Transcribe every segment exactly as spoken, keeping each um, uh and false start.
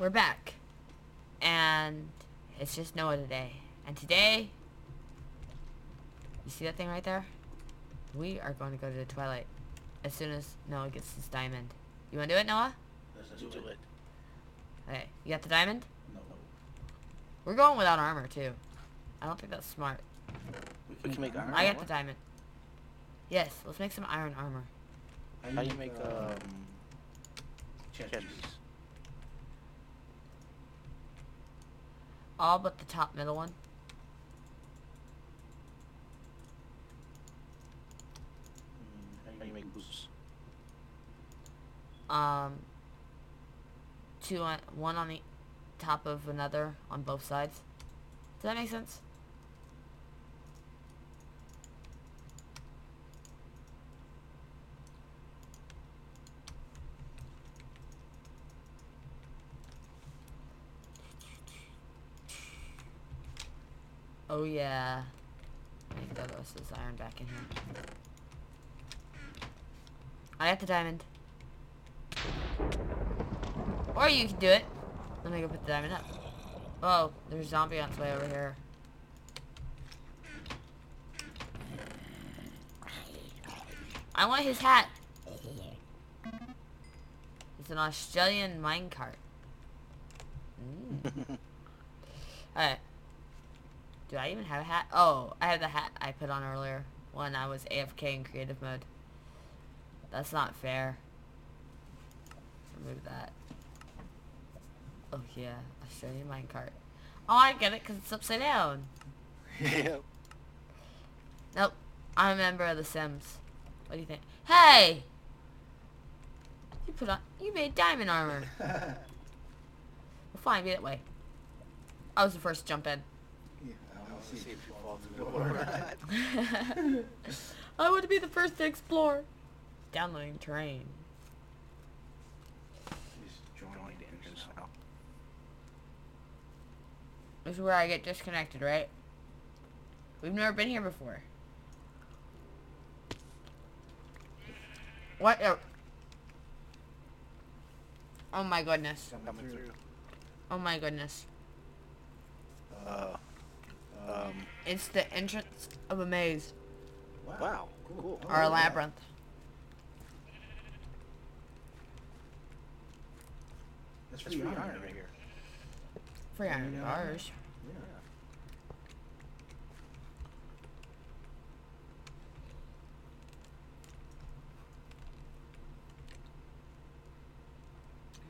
we're back. And it's just Noah today. And today, you see that thing right there? We are going to go to the Twilight as soon as Noah gets this diamond. You want to do it, Noah? Let's do it. Okay, you got the diamond? No. We're going without armor, too. I don't think that's smart. We can, we can make iron. I got the diamond. Yes, let's make some iron armor. How do you make, um... chest pieces? All but the top middle one. How do you make boots? Um... Two on... One on the top of another on both sides. Does that make sense? Oh yeah. Make the rest of this iron back in here. I got the diamond. Or you can do it. Let me go put the diamond up. Oh, there's a zombie on its way over here. I want his hat. It's an Australian minecart. Mm. Alright. Do I even have a hat? Oh, I have the hat I put on earlier when I was A F K in creative mode. That's not fair. Remove that. Oh yeah, Australian minecart. Oh, I get it because it's upside down. Yep. Nope, I'm a member of The Sims. What do you think? Hey, you put on, you made diamond armor. Well, fine, be that way. I was the first to jump in. See if you fall through the door or not. I would be the first to explore. Downloading terrain. This is where I get disconnected, right? We've never been here before. What? Oh, oh my goodness. Coming through. Oh my goodness. Uh. Um, it's the entrance of a maze. Wow, wow. Cool. Or a labyrinth. That's free, free iron, iron right here. Free iron yeah. bars. Yeah.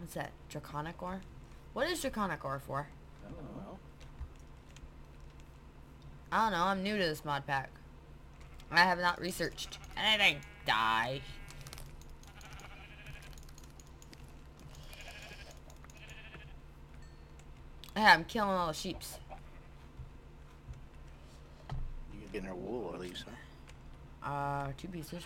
What's that? Draconic ore? What is draconic ore for? I don't know. I don't know, I'm new to this mod pack. I have not researched anything. Die. Yeah, I'm killing all the sheeps. You're getting their wool at least, huh? Uh, two pieces.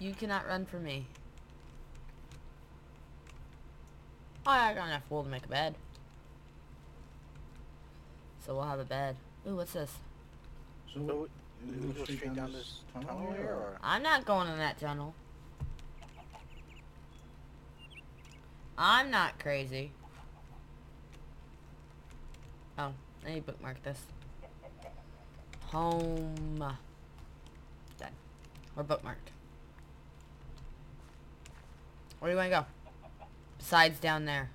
You cannot run from me. Oh, I got enough wool to make a bed. So we'll have a bed. Ooh, what's this? So, so we, we go straight down, down this tunnel here, or? I'm not going in that tunnel. I'm not crazy. Oh, I need to bookmark this. Home. Done. We're bookmarked. Where do you want to go? Besides down there.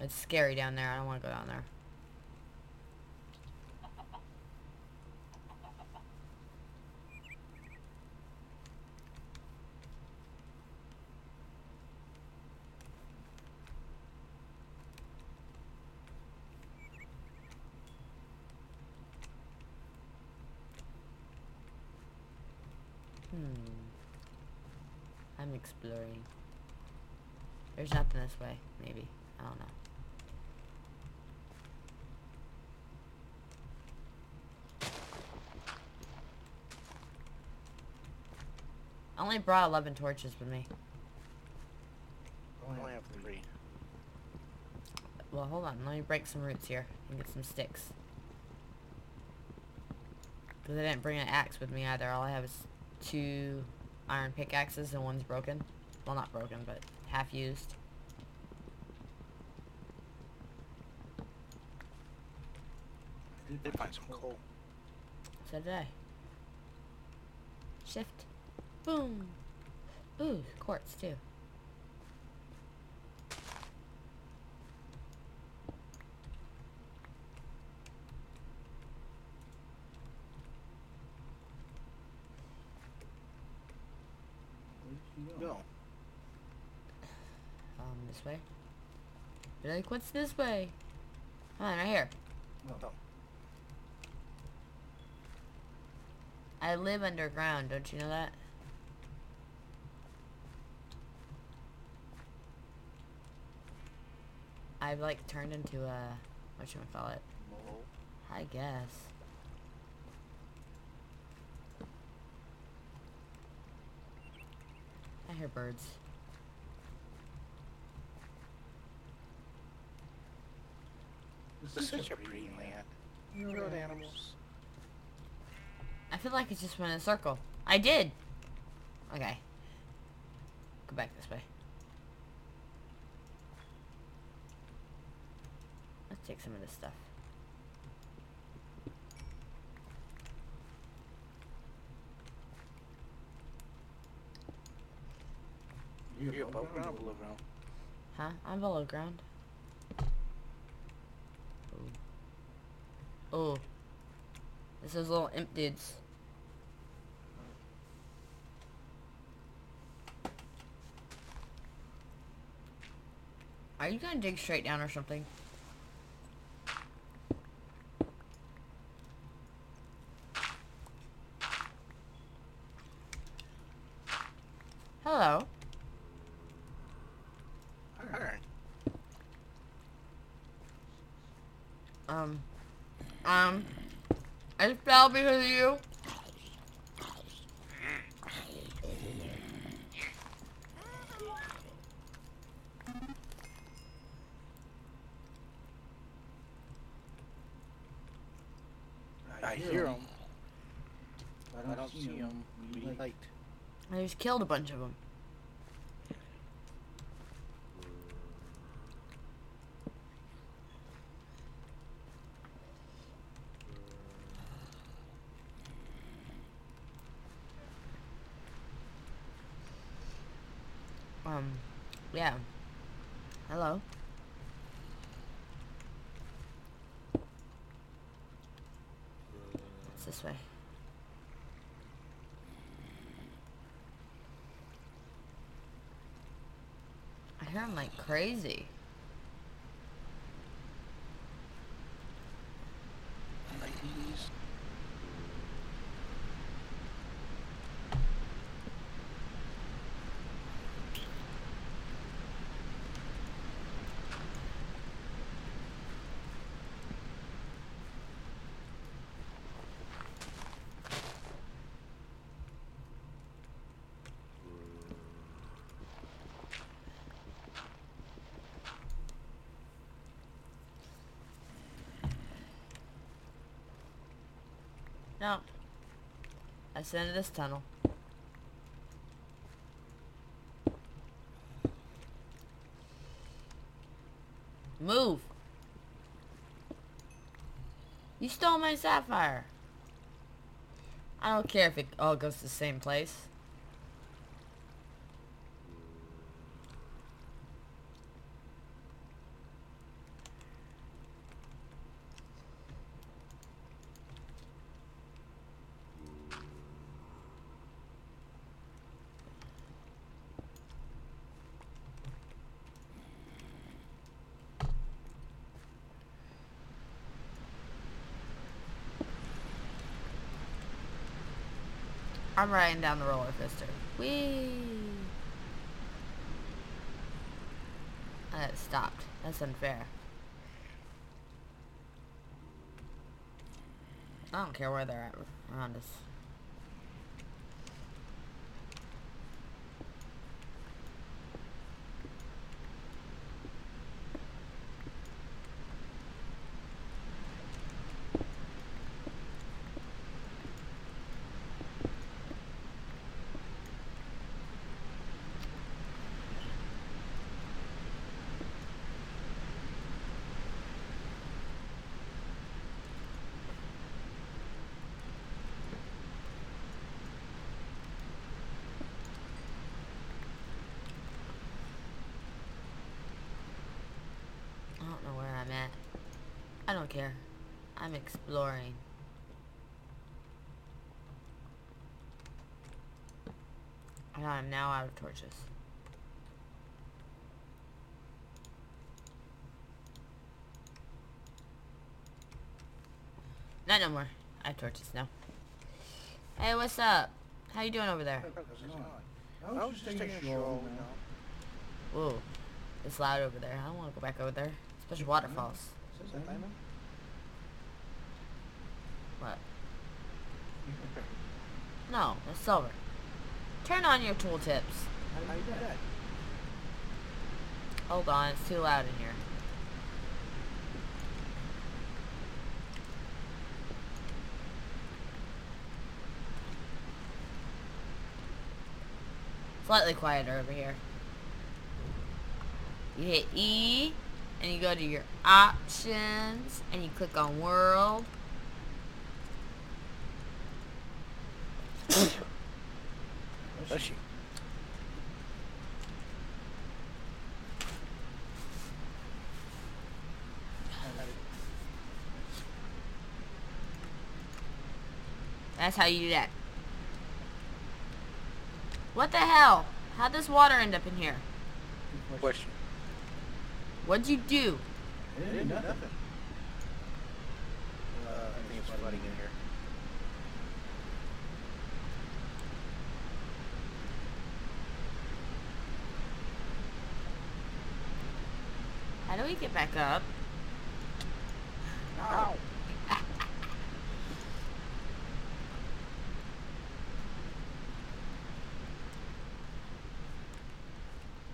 It's scary down there. I don't want to go down there. Hmm. I'm exploring. There's nothing this way, maybe. I don't know. I only brought eleven torches with me. I only have three. Well, hold on. Let me break some roots here and get some sticks. Because I didn't bring an axe with me either. All I have is two iron pickaxes and one's broken. Well, not broken, but half used. I did find some coal. So did I. Shift. Boom. Ooh, quartz too. No. Um, this way? You're like, what's this way? Come on, right here. No. I live underground, don't you know that? I've like turned into a, what should I call it? Mole. I guess. I hear birds. This is such a breeding land. You know animals. I feel like it just went in a circle. I did! Okay. Go back this way. Let's take some of this stuff. You're above ground or below ground? Huh? I'm below ground. Ooh. Ooh. This is little imp dudes. Are you gonna dig straight down or something? Hello. Um, um, I fell because of you. I hear them. I don't see them. Light. I just killed a bunch of them. Um, yeah. Hello. It's this way. I hear him like crazy. No. I sent into this tunnel. Move! You stole my sapphire! I don't care if it all goes to the same place. I'm riding down the roller coaster. Whee! Uh, it stopped. That's unfair. I don't care where they're at around us. I don't care. I'm exploring. And I'm now out of torches. Not no more. I have torches now. Hey, what's up? How you doing over there? I was just taking a stroll. Whoa. It's loud over there. I don't want to go back over there. Especially waterfalls. Is that diamond? What? No, that's silver. Turn on your tool tips. How do you do that? Hold on, it's too loud in here. Slightly quieter over here. You hit E, and you go to your options, and you click on world. Where's she? That's how you do that. What the hell? How'd this water end up in here? Good question. What'd you do? I didn't do nothing. Uh, I think it's flooding in here. How do we get back up? Ow.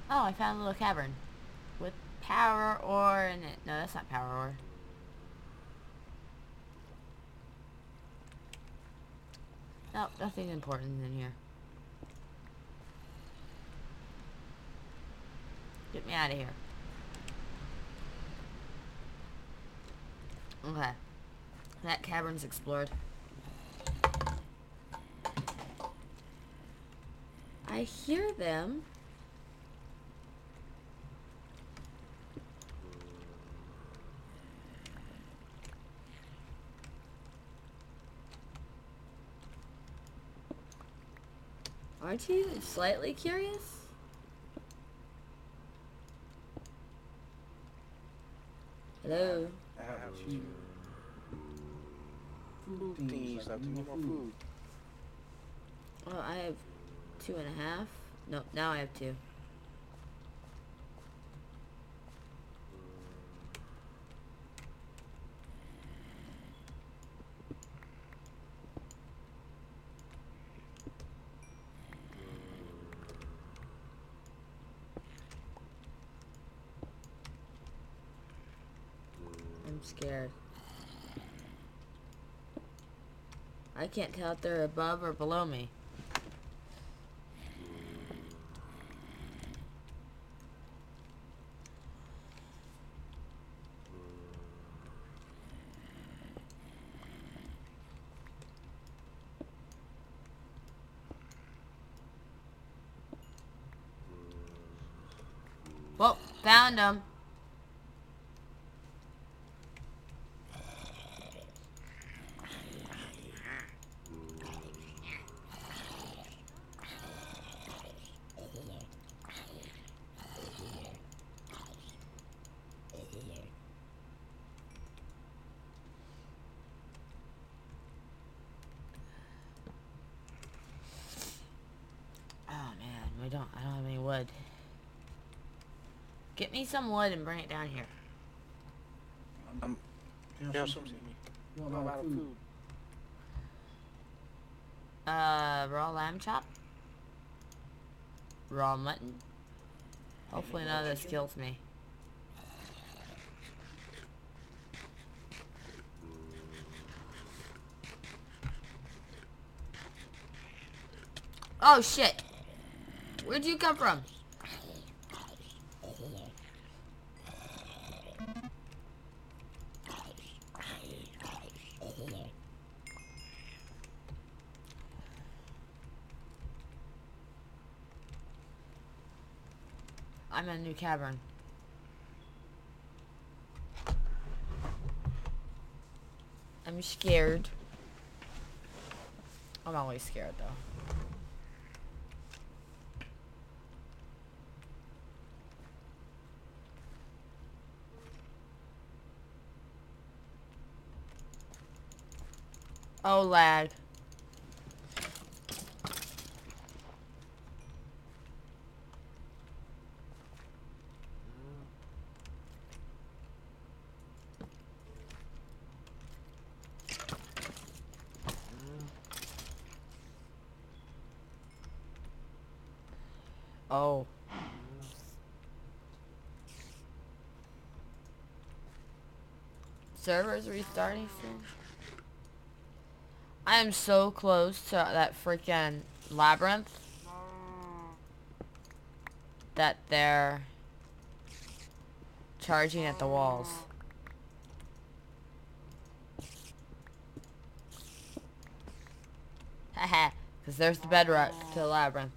Oh, I found a little cavern with power ore in it. No, that's not power ore. Nope, nothing important in here. Get me out of here. Okay. That cavern's explored. I hear them. Aren't you slightly curious? Hello. Things like more food. Well, I have two and a half. No, now I have two. Scared. I can't tell if they're above or below me. Well, found them. I don't, I don't have any wood. Get me some wood and bring it down here. Um, you know, something. I'm out of food. Uh, raw lamb chop? Raw mutton? Hopefully none of this kills me. Oh shit! Where'd you come from? I'm in a new cavern. I'm scared. I'm always scared though. Oh, lag. Oh. Servers restarting soon? I am so close to that freaking labyrinth that they're charging at the walls. Haha, because there's the bedrock to the labyrinth.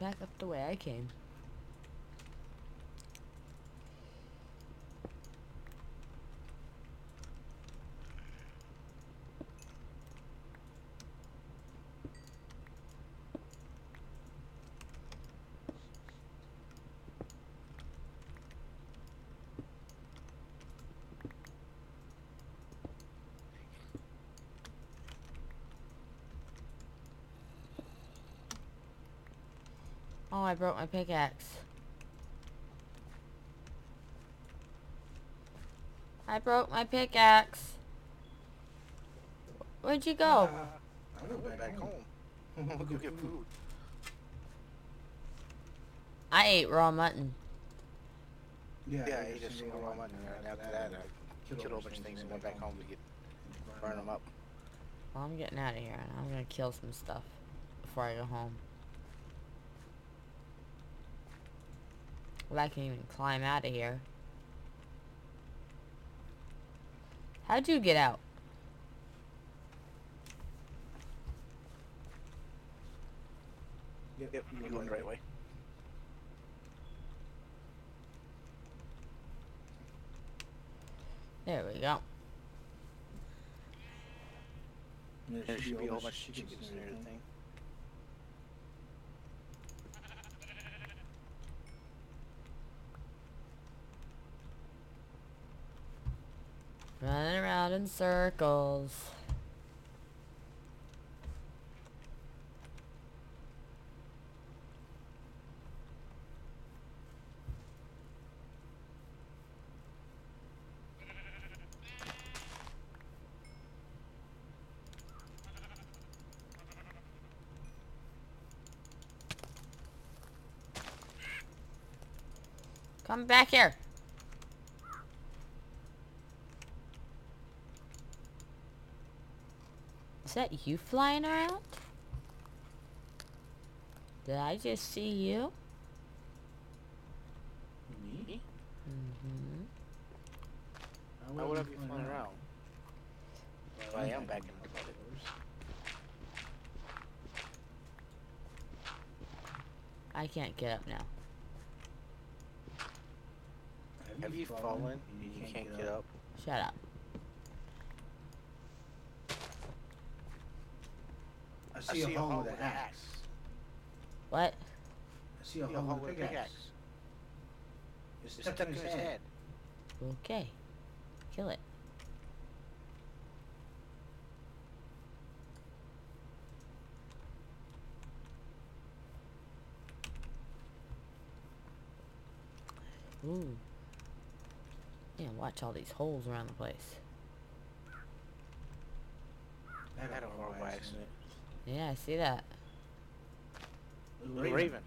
Back up the way I came. Oh, I broke my pickaxe. I broke my pickaxe. Where'd you go? Uh, I went back home. I'll go get food. I ate raw mutton. Yeah, yeah I ate just raw mutton. mutton. And after that, I killed a bunch of things and went back home to get burn them up. Well, I'm getting out of here, and I'm gonna kill some stuff before I go home. I can even climb out of here. How'd you get out? Yep, yep, you're going the right way. There we go. There, there should be a whole bunch of chickens and everything. Running around in circles. Come back here. Is that you flying around? Did I just see you? Me? Mm-hmm. Why would I be flying around? Well, I am back in the feathers. I can't get up now. Have you fallen? You can't get up. Shut up. I see, I see a hole with an axe. What? I see a hole with an axe. It's stuck in his head. Okay. Kill it. Ooh. Man, watch all these holes around the place. That had a horrible accident. Yeah, I see that. Raven. Raven.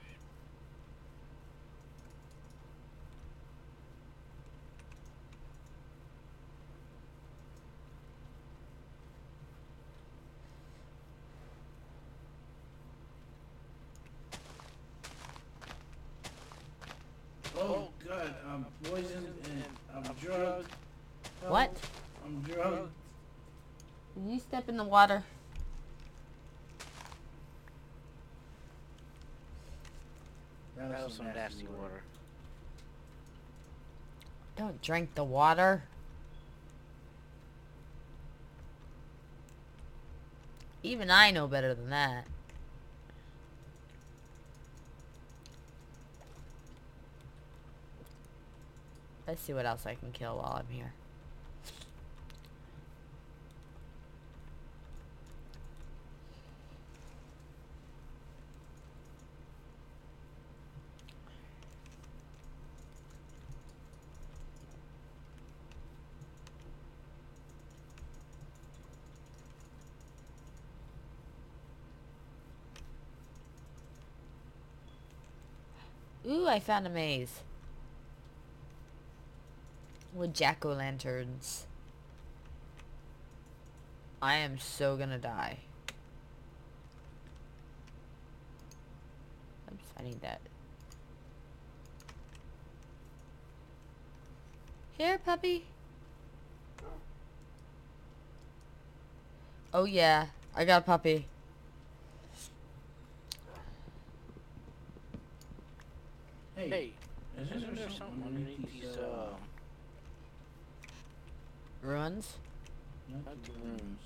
Oh God, I'm poisoned and I'm drugged. What? I'm drugged. You step in the water. That was, that was some nasty, nasty water. water. Don't drink the water. Even I know better than that. Let's see what else I can kill while I'm here. Ooh, I found a maze. With jack-o'-lanterns. I am so gonna die. Oops, I need that. Here, puppy. Oh yeah, I got a puppy. Hey, hey, is there, there something underneath these, uh... ruins? Not the ruins.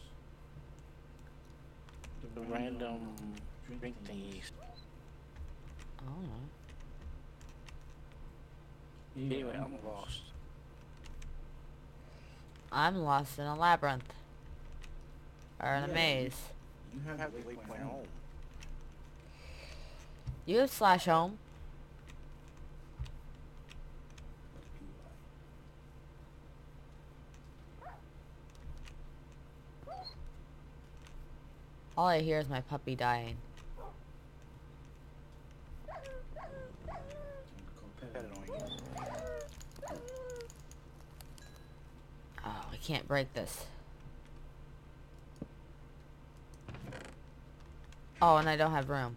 The, the random drink thingies. I don't know. Anyway, I'm lost. I'm lost in a labyrinth. Or in yeah, a maze. You have, you have to leave my home. home. You have slash home. All I hear is my puppy dying. Oh, I can't break this. Oh, and I don't have room.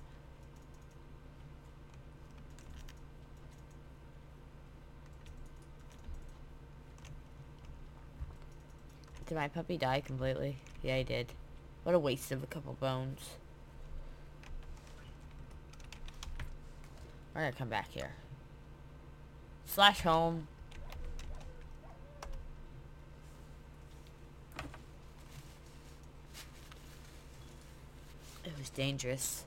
Did my puppy die completely? Yeah, he did. What a waste of a couple bones. We're gonna come back here. Slash home. It was dangerous.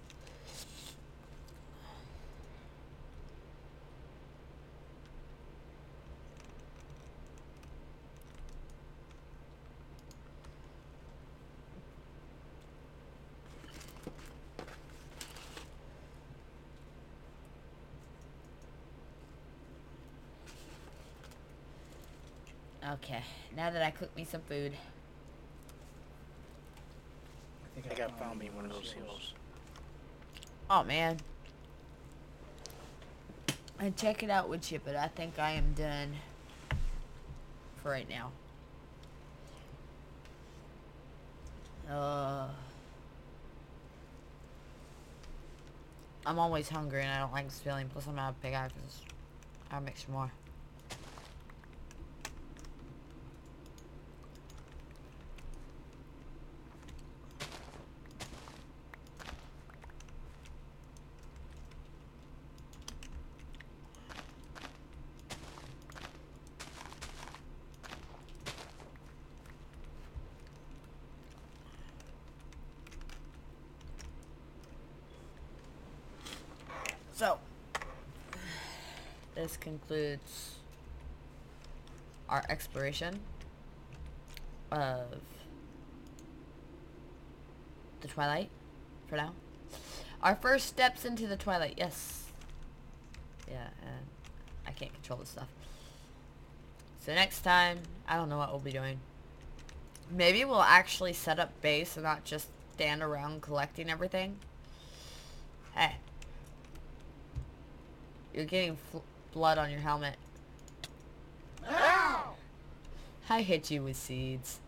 Okay, now that I cooked me some food. I think I, I got found me one of those hills. Oh man. I check it out with you, but I think I am done for right now. Uh, I'm always hungry and I don't like this feeling, plus I'm out of big eye because I'll make some more. So, this concludes our exploration of the Twilight, for now. Our first steps into the Twilight, yes. Yeah, and I can't control this stuff. So next time, I don't know what we'll be doing. Maybe we'll actually set up base and not just stand around collecting everything. Hey. You're getting fl blood on your helmet. Ow! I hit you with seeds.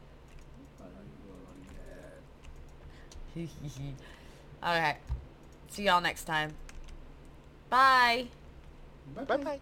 Okay. See y'all next time. Bye. Bye-bye.